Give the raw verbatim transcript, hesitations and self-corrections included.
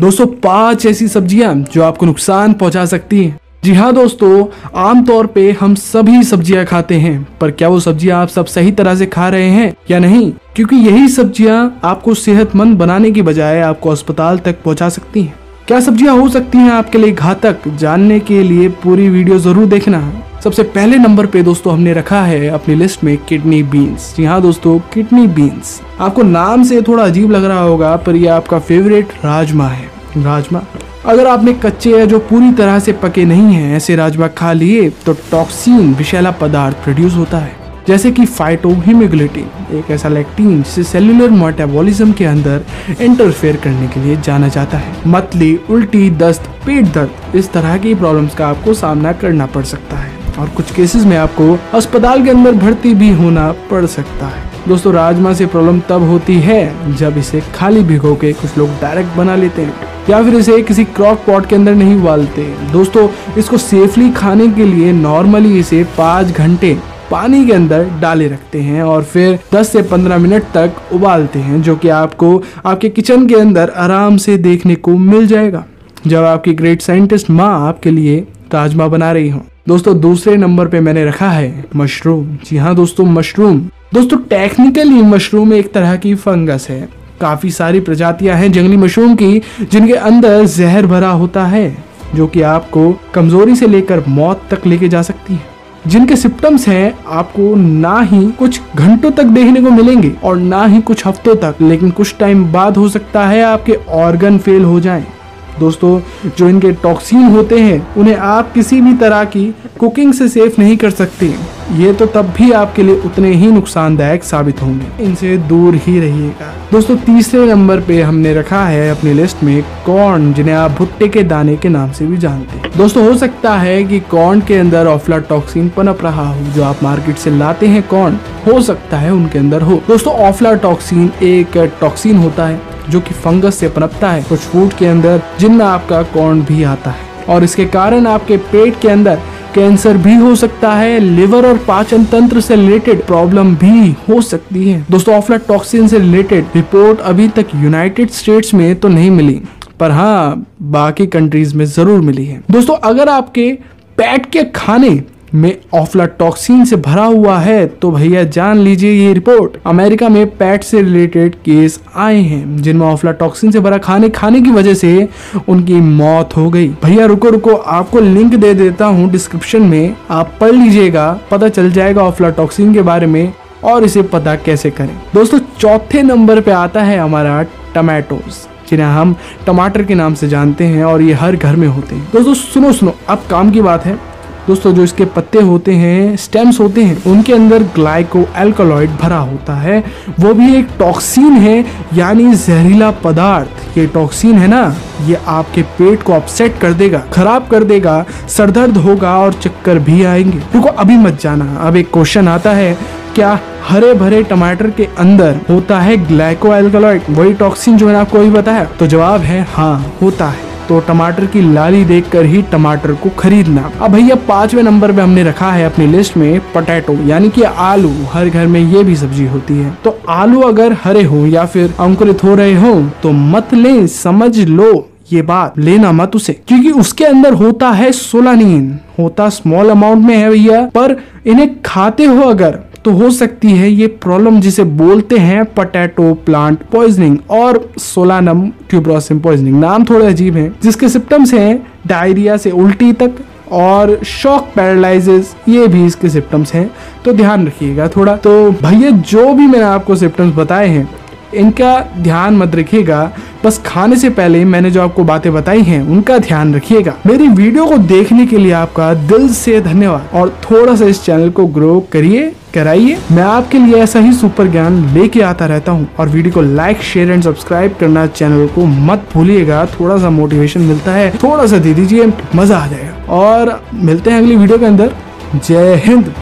दोस्तों पांच ऐसी सब्जियां जो आपको नुकसान पहुंचा सकती हैं। जी हाँ दोस्तों, आमतौर पे हम सभी सब्जियां खाते हैं, पर क्या वो सब्जियां आप सब सही तरह से खा रहे हैं या नहीं, क्योंकि यही सब्जियां आपको सेहतमंद बनाने की बजाय आपको अस्पताल तक पहुंचा सकती हैं। क्या सब्जियां हो सकती हैं आपके लिए घातक, जानने के लिए पूरी वीडियो जरूर देखना। सबसे पहले नंबर पे दोस्तों हमने रखा है अपनी लिस्ट में किडनी बीन्स। जी हाँ दोस्तों, किडनी बीन्स आपको नाम से थोड़ा अजीब लग रहा होगा, पर यह आपका फेवरेट राजमा है। राजमा अगर आपने कच्चे या जो पूरी तरह से पके नहीं हैं ऐसे राजमा खा लिए तो टॉक्सिन विषैला पदार्थ प्रोड्यूस होता है, जैसे कि फाइटोलिटी, एक ऐसा लैक्टीन जिसे सेलुलर मेटाबॉलिज्म के अंदर इंटरफेयर करने के लिए जाना जाता है। मतली, उल्टी, दस्त, पेट दर्द, इस तरह की प्रॉब्लम्स का आपको सामना करना पड़ सकता है और कुछ केसेस में आपको अस्पताल के अंदर भर्ती भी होना पड़ सकता है। दोस्तों राजमा से प्रॉब्लम तब होती है जब इसे खाली भिगो के कुछ लोग डायरेक्ट बना लेते हैं या फिर इसे किसी क्रॉक पॉट के अंदर नहीं उबालते। दोस्तों इसको सेफली खाने के लिए नॉर्मली इसे पाँच घंटे पानी के अंदर डाले रखते हैं और फिर दस से पंद्रह मिनट तक उबालते हैं, जो कि आपको आपके किचन के अंदर आराम से देखने को मिल जाएगा जब आपकी ग्रेट साइंटिस्ट माँ आपके लिए राजमा बना रही हो। दोस्तों दूसरे नंबर पे मैंने रखा है मशरूम। जी हाँ दोस्तों, मशरूम दोस्तों टेक्निकली मशरूम एक तरह की फंगस है। काफी सारी प्रजातियां हैं जंगली मशरूम की जिनके अंदर जहर भरा होता है, जो कि आपको कमजोरी से लेकर मौत तक लेके जा सकती है। जिनके सिम्टम्स हैं आपको ना ही कुछ घंटों तक देखने को मिलेंगे और ना ही कुछ हफ्तों तक, लेकिन कुछ टाइम बाद हो सकता है आपके ऑर्गन फेल हो जाएं। दोस्तों जो इनके टॉक्सिन होते हैं उन्हें आप किसी भी तरह की कुकिंग से सेफ नहीं कर सकते, ये तो तब भी आपके लिए उतने ही नुकसानदायक साबित होंगे, इनसे दूर ही रहिएगा। दोस्तों तीसरे नंबर पे हमने रखा है अपनी लिस्ट में कॉर्न, जिन्हें आप भुट्टे के दाने के नाम से भी जानते हैं। दोस्तों हो सकता है कि कॉर्न के अंदर अफ्लाटॉक्सिन पनप रहा हो। जो आप मार्केट से लाते हैं कॉर्न, हो सकता है उनके अंदर हो। दोस्तों अफ्लाटॉक्सिन एक टॉक्सिन होता है जो कि फंगस से पनपता है कुछ फूड के अंदर, जिनमें आपका कॉर्न भी आता है और इसके कारण आपके पेट के अंदर कैंसर भी हो सकता है, लिवर और पाचन तंत्र से रिलेटेड प्रॉब्लम भी हो सकती है। दोस्तों अफ्लाटॉक्सिन से रिलेटेड रिपोर्ट अभी तक यूनाइटेड स्टेट्स में तो नहीं मिली, पर हाँ बाकी कंट्रीज में जरूर मिली है। दोस्तों अगर आपके पेट के खाने में अफ्लाटॉक्सिन से भरा हुआ है तो भैया जान लीजिए, ये रिपोर्ट अमेरिका में पेट से रिलेटेड केस आए हैं जिनमें अफ्लाटॉक्सिन से भरा खाने खाने की वजह से उनकी मौत हो गई। भैया रुको रुको, आपको लिंक दे देता हूँ डिस्क्रिप्शन में, आप पढ़ लीजिएगा, पता चल जाएगा अफ्लाटॉक्सिन के बारे में और इसे पता कैसे करें। दोस्तों चौथे नंबर पे आता है हमारा टमाटोज, जिन्हें हम टमाटर के नाम से जानते हैं और ये हर घर में होते हैं। दोस्तों सुनो सुनो, अब काम की बात है। दोस्तों जो इसके पत्ते होते हैं, स्टेम्स होते हैं, उनके अंदर ग्लाइको एल्कलॉइड भरा होता है, वो भी एक टॉक्सिन है यानी जहरीला पदार्थ। ये टॉक्सिन है ना, ये आपके पेट को अपसेट कर देगा, खराब कर देगा, सर दर्द होगा और चक्कर भी आएंगे। देखो अभी मत जाना। अब एक क्वेश्चन आता है, क्या हरे भरे टमाटर के अंदर होता है ग्लाइको एल्कलॉइड, वही टॉक्सिन जो मैंने आपको अभी बताया? तो जवाब है हाँ, होता है। तो टमाटर की लाली देखकर ही टमाटर को खरीदना। अब भैया पांचवें नंबर पे हमने रखा है अपनी लिस्ट में पोटैटो, यानी कि आलू। हर घर में ये भी सब्जी होती है। तो आलू अगर हरे हो या फिर अंकुरित हो रहे हो तो मत लें, समझ लो ये बात, लेना मत उसे, क्योंकि उसके अंदर होता है सोलानिन। होता स्मॉल अमाउंट में है भैया, पर इन्हें खाते हो अगर तो हो सकती है ये प्रॉब्लम जिसे बोलते हैं पोटैटो प्लांट पॉइजनिंग और सोलानम ट्यूबरोसम पॉइजनिंग। नाम थोड़े अजीब हैं, जिसके सिम्टम्स हैं डायरिया से उल्टी तक और शॉक पैरालिसिस, ये भी इसके सिम्टम्स हैं, तो ध्यान रखिएगा थोड़ा। तो भैया जो भी मैंने आपको सिम्टम्स बताए हैं इनका ध्यान मत रखिएगा, बस खाने से पहले मैंने जो आपको बातें बताई हैं उनका ध्यान रखिएगा। मेरी वीडियो को देखने के लिए आपका दिल से धन्यवाद और थोड़ा सा इस चैनल को ग्रो करिए, कराइए। मैं आपके लिए ऐसा ही सुपर ज्ञान लेके आता रहता हूँ और वीडियो को लाइक, शेयर एंड सब्सक्राइब करना चैनल को मत भूलिएगा। थोड़ा सा मोटिवेशन मिलता है, थोड़ा सा दे दीजिए, मजा आ जाएगा। और मिलते हैं अगली वीडियो के अंदर। जय हिंद।